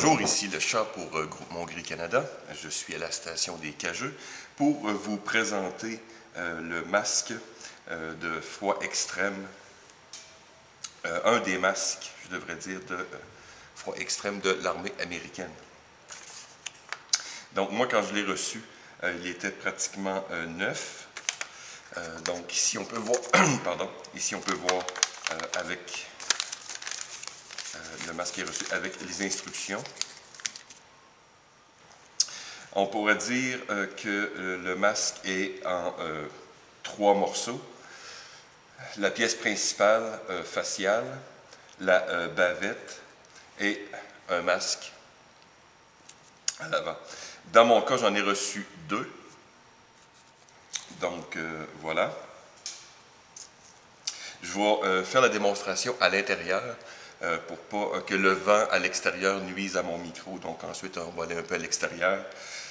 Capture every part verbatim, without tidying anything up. Bonjour, ici le chat pour euh, Groupe gris Canada. Je suis à la station des Cageux pour euh, vous présenter euh, le masque euh, de froid extrême, euh, un des masques, je devrais dire, de euh, froid extrême de l'armée américaine. Donc moi, quand je l'ai reçu, euh, il était pratiquement euh, neuf. Euh, donc ici on peut voir, pardon, ici on peut voir euh, avec euh, le masque est reçu avec les instructions. On pourrait dire euh, que euh, le masque est en euh, trois morceaux. La pièce principale euh, faciale, la euh, bavette et un masque à l'avant. Dans mon cas, j'en ai reçu deux. Donc, euh, voilà. Je vais euh, faire la démonstration à l'intérieur euh, pour pas euh, que le vent à l'extérieur nuise à mon micro. Donc, ensuite, on va aller un peu à l'extérieur.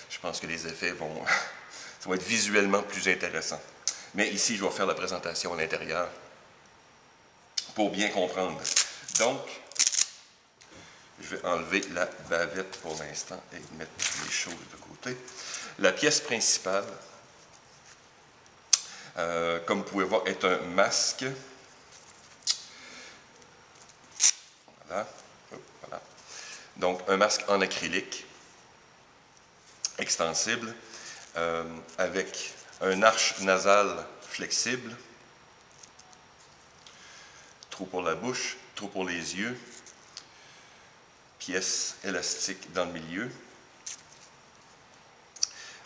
Je pense que les effets vont, ça va être visuellement plus intéressant. Mais ici, je vais faire la présentation à l'intérieur pour bien comprendre. Donc, je vais enlever la bavette pour l'instant et mettre les choses de côté. La pièce principale, Euh, comme vous pouvez voir, est un masque. Voilà. Oh, voilà. Donc, un masque en acrylique, extensible, euh, avec un arche nasale flexible, trou pour la bouche, trou pour les yeux, pièce élastique dans le milieu.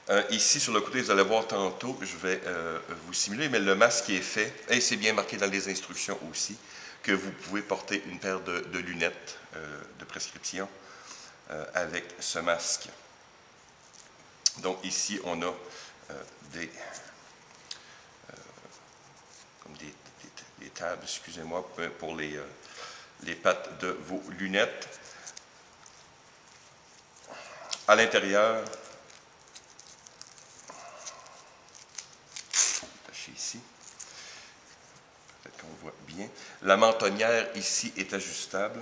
Euh, ici, sur le côté, vous allez voir tantôt, je vais euh, vous simuler, mais le masque est fait, et c'est bien marqué dans les instructions aussi, que vous pouvez porter une paire de, de lunettes euh, de prescription euh, avec ce masque. Donc ici, on a euh, des, euh, comme des, des, des tables, excusez-moi, pour les, euh, les pattes de vos lunettes. À l'intérieur, ici, peut-être qu'on voit bien, la mentonnière ici est ajustable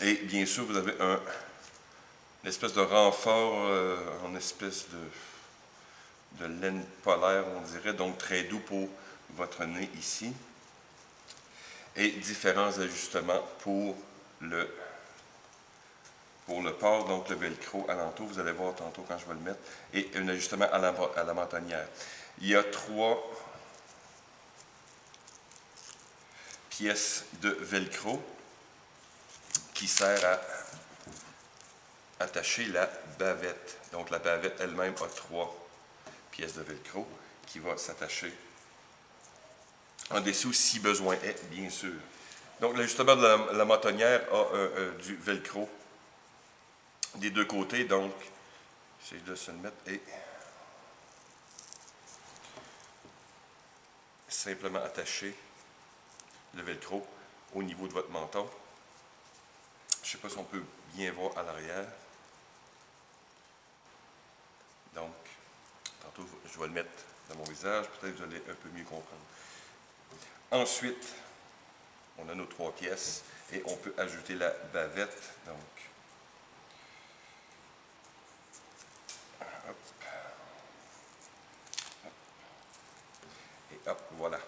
et bien sûr vous avez un, une espèce de renfort euh, en espèce de, de laine polaire, on dirait, donc très doux pour votre nez ici et différents ajustements pour le Pour le port, donc le velcro alentour, vous allez voir tantôt quand je vais le mettre, et un ajustement à la, à la mentonnière. Il y a trois pièces de velcro qui servent à attacher la bavette. Donc la bavette elle-même a trois pièces de velcro qui vont s'attacher en dessous si besoin est, bien sûr. Donc l'ajustement de la, la mentonnière a euh, euh, du velcro des deux côtés, donc c'est de se le mettre et simplement attacher le velcro au niveau de votre menton. Je ne sais pas si on peut bien voir à l'arrière. Donc, tantôt je vais le mettre dans mon visage, peut-être que vous allez un peu mieux comprendre. Ensuite, on a nos trois pièces et on peut ajouter la bavette. Donc, hop, voilà.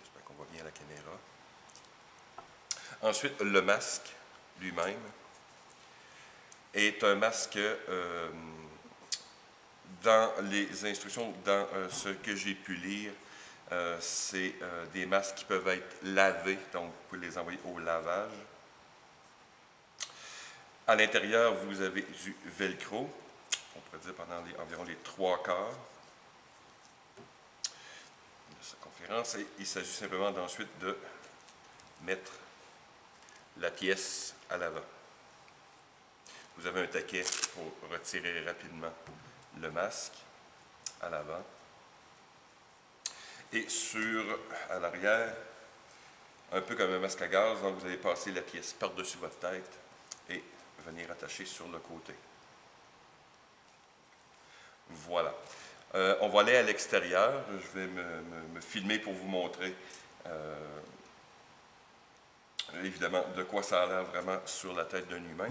J'espère qu'on voit bien la caméra. Ensuite, le masque lui-même est un masque euh, dans les instructions, dans euh, ce que j'ai pu lire, euh, c'est euh, des masques qui peuvent être lavés, donc vous pouvez les envoyer au lavage. À l'intérieur, vous avez du velcro, on pourrait dire pendant les, environ les trois quarts. Sa conférence et il s'agit simplement d'ensuite de mettre la pièce à l'avant. Vous avez un taquet pour retirer rapidement le masque à l'avant. Et sur, à l'arrière, un peu comme un masque à gaz, donc vous allez passer la pièce par-dessus votre tête et venir attacher sur le côté. Voilà. Euh, on va aller à l'extérieur. Je vais me, me, me filmer pour vous montrer euh, évidemment, de quoi ça a l'air vraiment sur la tête d'un humain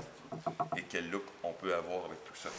et quel look on peut avoir avec tout ça.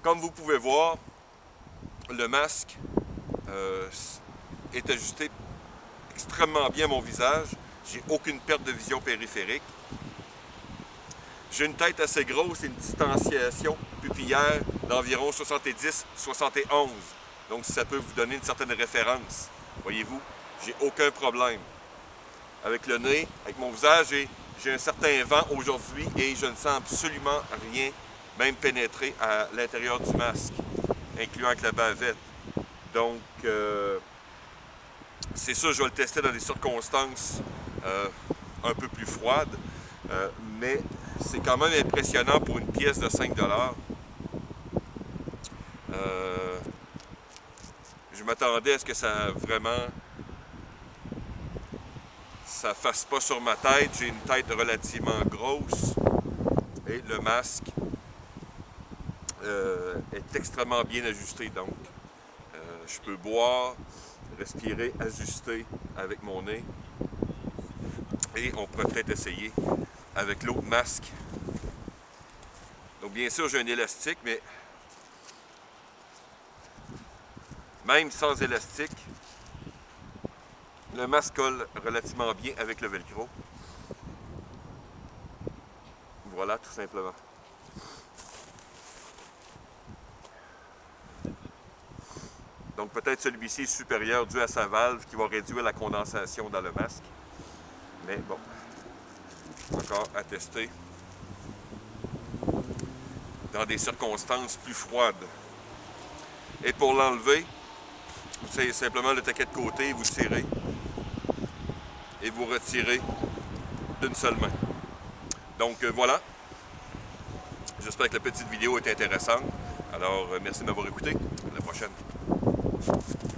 Comme vous pouvez voir, le masque euh, est ajusté extrêmement bien à mon visage. J'ai aucune perte de vision périphérique. J'ai une tête assez grosse et une distanciation pupillaire d'environ soixante-dix à soixante et onze. Donc ça peut vous donner une certaine référence. Voyez-vous, j'ai aucun problème avec le nez, avec mon visage. J'ai un certain vent aujourd'hui et je ne sens absolument rien même pénétrer à l'intérieur du masque, incluant avec la bavette. Donc, euh, c'est sûr, je vais le tester dans des circonstances euh, un peu plus froides, euh, mais c'est quand même impressionnant pour une pièce de cinq dollars. Euh, je m'attendais à ce que ça vraiment, ça fasse pas sur ma tête. J'ai une tête relativement grosse et le masque Euh, est extrêmement bien ajusté, donc euh, je peux boire, respirer, ajuster avec mon nez et on pourrait peut-être essayer avec l'autre masque. Donc bien sûr j'ai un élastique, mais même sans élastique, le masque colle relativement bien avec le velcro. Voilà, tout simplement. Donc peut-être celui-ci est supérieur dû à sa valve qui va réduire la condensation dans le masque. Mais bon, encore à tester dans des circonstances plus froides. Et pour l'enlever, vous tirez simplement le taquet de côté, vous tirez et vous retirez d'une seule main. Donc euh, voilà, j'espère que la petite vidéo est intéressante. Alors euh, merci de m'avoir écouté, à la prochaine. Thank you.